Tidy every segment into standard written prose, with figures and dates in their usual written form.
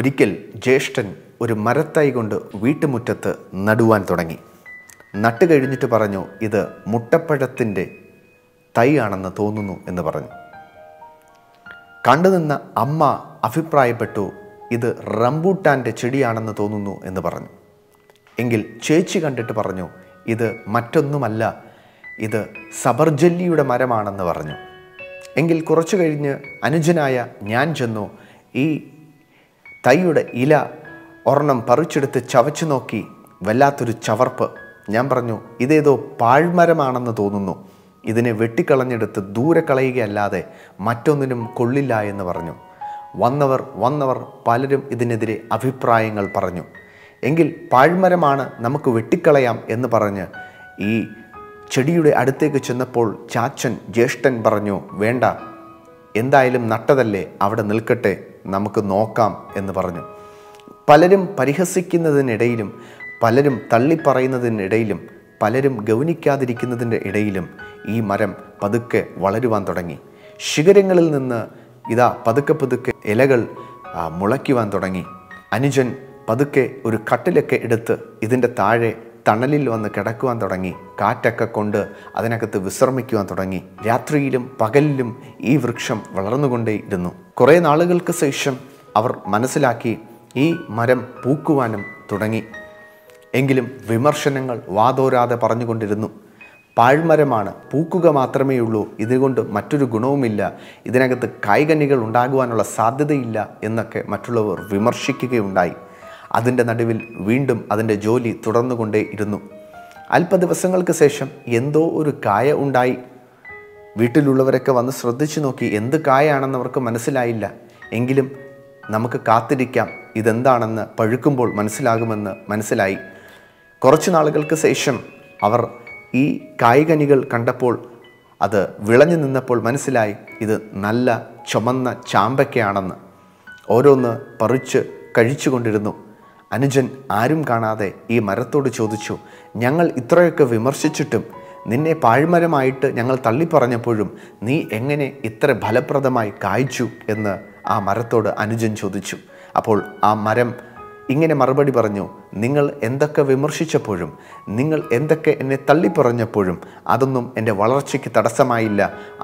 ഒരിക്കൽ ജ്യേഷ്ഠൻ ഒരു മരത്തൈ കൊണ്ട് വീട്ടുമുറ്റത്ത് നടുവാൻ തുടങ്ങി. നട്ടുകഴിഞ്ഞിട്ട് പറഞ്ഞു, ഇത് മുട്ടപ്പഴത്തിൻ്റെ തൈയാണെന്ന് തോന്നുന്നു എന്ന് പറഞ്ഞു. കണ്ടുനിന്ന അമ്മ അഭിപ്രായപ്പെട്ടു, ഇത് റംബൂട്ടാൻ്റെ ചെടിയാണെന്ന് തോന്നുന്നു എന്ന് പറഞ്ഞു. എങ്കിൽ ചേച്ചി കണ്ടിട്ട് പറഞ്ഞു, ഇത് മറ്റൊന്നുമല്ല, ഇത് സബർജല്ലിയുടെ മരമാണെന്ന് പറഞ്ഞു. എങ്കിൽ കുറച്ചു കഴിഞ്ഞ് അനുജനായ ഞാൻ ചെന്നു ഈ തൈയുടെ ഇല ഒരെണ്ണം പറിച്ചെടുത്ത് ചവച്ചു നോക്കി. വല്ലാത്തൊരു ചവർപ്പ്. ഞാൻ പറഞ്ഞു, ഇതേതോ പാഴ്മരമാണെന്ന് തോന്നുന്നു, ഇതിനെ വെട്ടിക്കളഞ്ഞെടുത്ത് ദൂരെ കളയുകയല്ലാതെ മറ്റൊന്നിനും കൊള്ളില്ല എന്ന് പറഞ്ഞു. വന്നവർ പലരും ഇതിനെതിരെ അഭിപ്രായങ്ങൾ പറഞ്ഞു. എങ്കിൽ പാഴ്മരമാണ്, നമുക്ക് വെട്ടിക്കളയാം എന്ന് പറഞ്ഞ് ഈ ചെടിയുടെ അടുത്തേക്ക് ചെന്നപ്പോൾ ചാച്ചൻ ജ്യേഷ്ഠൻ പറഞ്ഞു, വേണ്ട, എന്തായാലും നട്ടതല്ലേ, അവിടെ നിൽക്കട്ടെ, നമുക്ക് നോക്കാം എന്ന് പറഞ്ഞു. പലരും പരിഹസിക്കുന്നതിനിടയിലും പലരും തള്ളിപ്പറയുന്നതിനിടയിലും പലരും ഗൗനിക്കാതിരിക്കുന്നതിൻ്റെ ഇടയിലും ഈ മരം പതുക്കെ വളരുവാൻ തുടങ്ങി. ശിഖരങ്ങളിൽ നിന്ന് ഇതാ പതുക്കെ ഇലകൾ മുളയ്ക്കുവാൻ തുടങ്ങി. അനുജൻ പതുക്കെ ഒരു കട്ടിലൊക്കെ എടുത്ത് ഇതിൻ്റെ താഴെ തണലിൽ വന്ന് കിടക്കുവാൻ തുടങ്ങി. കാറ്റൊക്കെ കൊണ്ട് അതിനകത്ത് വിശ്രമിക്കുവാൻ തുടങ്ങി. രാത്രിയിലും പകലിലും ഈ വൃക്ഷം വളർന്നുകൊണ്ടേയിരുന്നു. കുറേ നാളുകൾക്ക് ശേഷം അവർ മനസ്സിലാക്കി ഈ മരം പൂക്കുവാനും തുടങ്ങി. എങ്കിലും വിമർശനങ്ങൾ വാതോരാതെ പറഞ്ഞുകൊണ്ടിരുന്നു. പാഴ്മരമാണ്, പൂക്കുക മാത്രമേയുള്ളൂ, ഇതുകൊണ്ട് മറ്റൊരു ഗുണവുമില്ല, ഇതിനകത്ത് കായ്കനികൾ ഉണ്ടാകുവാനുള്ള സാധ്യതയില്ല എന്നൊക്കെ മറ്റുള്ളവർ വിമർശിക്കുകയുണ്ടായി. അതിൻ്റെ നടുവിൽ വീണ്ടും അതിൻ്റെ ജോലി തുടർന്നുകൊണ്ടേയിരുന്നു. അല്പദിവസങ്ങൾക്ക് ശേഷം എന്തോ ഒരു കായ ഉണ്ടായി. വീട്ടിലുള്ളവരൊക്കെ വന്ന് ശ്രദ്ധിച്ചു നോക്കി. എന്ത് കായാണെന്ന് അവർക്ക് മനസ്സിലായില്ല. എങ്കിലും നമുക്ക് കാത്തിരിക്കാം, ഇതെന്താണെന്ന് പഴുക്കുമ്പോൾ മനസ്സിലാകുമെന്ന് മനസ്സിലായി. കുറച്ച് നാളുകൾക്ക് ശേഷം അവർ ഈ കായ്കനികൾ കണ്ടപ്പോൾ അത് വിളഞ്ഞു നിന്നപ്പോൾ മനസ്സിലായി ഇത് നല്ല ചുമന്ന ചാമ്പയ്ക്കയാണെന്ന്. ഓരോന്ന് പറിച്ച് കഴിച്ചുകൊണ്ടിരുന്നു. അനുജൻ ആരും കാണാതെ ഈ മരത്തോട് ചോദിച്ചു, ഞങ്ങൾ ഇത്രയൊക്കെ വിമർശിച്ചിട്ടും നിന്നെ പാഴ്മരമായിട്ട് ഞങ്ങൾ തള്ളിപ്പറഞ്ഞപ്പോഴും നീ എങ്ങനെ ഇത്ര ഫലപ്രദമായി കായ്ച്ചു എന്ന് ആ മരത്തോട് അനുജൻ ചോദിച്ചു. അപ്പോൾ ആ മരം ഇങ്ങനെ മറുപടി പറഞ്ഞു, നിങ്ങൾ എന്തൊക്കെ വിമർശിച്ചപ്പോഴും നിങ്ങൾ എന്തൊക്കെ എന്നെ തള്ളിപ്പറഞ്ഞപ്പോഴും അതൊന്നും എൻ്റെ വളർച്ചയ്ക്ക് തടസ്സമായില്ല.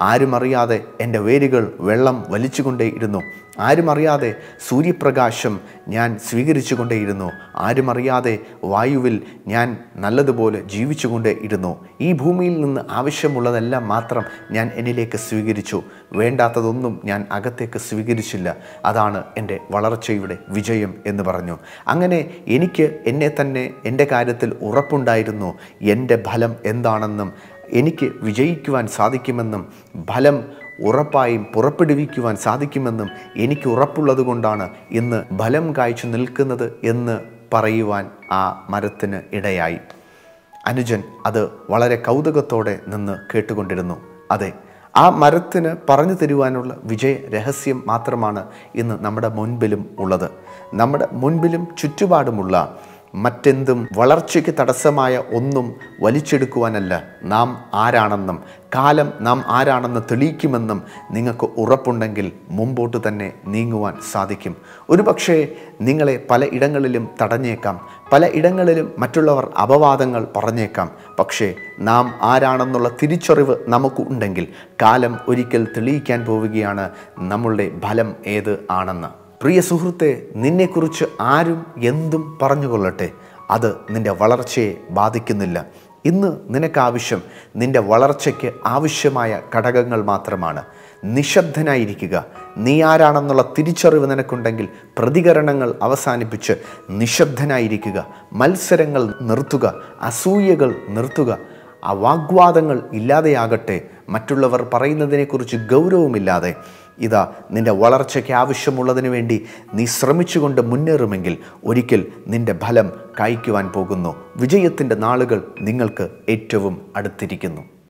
ആരുമറിയാതെ എൻ്റെ വേരുകൾ വെള്ളം വലിച്ചുകൊണ്ടേയിരുന്നു. ആരുമറിയാതെ സൂര്യപ്രകാശം ഞാൻ സ്വീകരിച്ചു കൊണ്ടേയിരുന്നു. ആരുമറിയാതെ വായുവിൽ ഞാൻ നല്ലതുപോലെ ജീവിച്ചു കൊണ്ടേയിരുന്നു. ഈ ഭൂമിയിൽ നിന്ന് ആവശ്യമുള്ളതെല്ലാം മാത്രം ഞാൻ എന്നിലേക്ക് സ്വീകരിച്ചു. വേണ്ടാത്തതൊന്നും ഞാൻ അകത്തേക്ക് സ്വീകരിച്ചില്ല. അതാണ് എൻ്റെ വളർച്ചയുടെ വിജയം എന്ന് പറഞ്ഞു. അങ്ങനെ എനിക്ക് എന്നെ തന്നെ എൻ്റെ കാര്യത്തിൽ ഉറപ്പുണ്ടായിരുന്നു. എൻ്റെ ഫലം എന്താണെന്നും എനിക്ക് വിജയിക്കുവാൻ സാധിക്കുമെന്നും ഫലം ഉറപ്പായും പുറപ്പെടുവിക്കുവാൻ സാധിക്കുമെന്നും എനിക്ക് ഉറപ്പുള്ളത് കൊണ്ടാണ് ഇന്ന് ഫലം കായ്ച്ചു നിൽക്കുന്നത് എന്ന് പറയുവാൻ ആ മരത്തിന് ഇടയായി. അനുജൻ അത് വളരെ കൗതുകത്തോടെ നിന്ന് കേട്ടുകൊണ്ടിരുന്നു. അതെ, ആ മരത്തിന് പറഞ്ഞു തരുവാനുള്ള വിജയ രഹസ്യം മാത്രമാണ് ഇന്ന് നമ്മുടെ മുൻപിലും ഉള്ളത്. നമ്മുടെ മുൻപിലും ചുറ്റുപാടുമുള്ള മറ്റെന്തും വളർച്ചയ്ക്ക് തടസ്സമായ ഒന്നും വലിച്ചെടുക്കുവാനല്ല. നാം ആരാണെന്നും കാലം നാം ആരാണെന്ന് തെളിയിക്കുമെന്നും നിങ്ങൾക്ക് ഉറപ്പുണ്ടെങ്കിൽ മുമ്പോട്ട് തന്നെ നീങ്ങുവാൻ സാധിക്കും. ഒരു പക്ഷേ നിങ്ങളെ പല ഇടങ്ങളിലും തടഞ്ഞേക്കാം, പല ഇടങ്ങളിലും മറ്റുള്ളവർ അപവാദങ്ങൾ പറഞ്ഞേക്കാം. പക്ഷേ നാം ആരാണെന്നുള്ള തിരിച്ചറിവ് നമുക്ക് ഉണ്ടെങ്കിൽ കാലം ഒരിക്കൽ തെളിയിക്കാൻ പോവുകയാണ് നമ്മളുടെ ഫലം ഏത് ആണെന്ന്. പ്രിയ സുഹൃത്തെ, നിന്നെക്കുറിച്ച് ആരും എന്തും പറഞ്ഞുകൊള്ളട്ടെ, അത് നിൻ്റെ വളർച്ചയെ ബാധിക്കുന്നില്ല. ഇന്ന് നിനക്കാവശ്യം നിൻ്റെ വളർച്ചയ്ക്ക് ആവശ്യമായ ഘടകങ്ങൾ മാത്രമാണ്. നിശബ്ദനായിരിക്കുക. നീ ആരാണെന്നുള്ള തിരിച്ചറിവ് നിനക്കുണ്ടെങ്കിൽ പ്രതികരണങ്ങൾ അവസാനിപ്പിച്ച് നിശബ്ദനായിരിക്കുക. മത്സരങ്ങൾ നിർത്തുക, അസൂയകൾ നിർത്തുക, ആ വാഗ്വാദങ്ങൾ ഇല്ലാതെയാകട്ടെ. മറ്റുള്ളവർ പറയുന്നതിനെക്കുറിച്ച് ഗൗരവമില്ലാതെ ഇതാ നിൻ്റെ വളർച്ചയ്ക്ക് ആവശ്യമുള്ളതിന് വേണ്ടി നീ ശ്രമിച്ചുകൊണ്ട് മുന്നേറുമെങ്കിൽ ഒരിക്കൽ നിൻ്റെ ഫലം കായ്ക്കുവാൻ പോകുന്നു. വിജയത്തിൻ്റെ നാളുകൾ നിങ്ങൾക്ക് ഏറ്റവും അടുത്തിരിക്കുന്നു.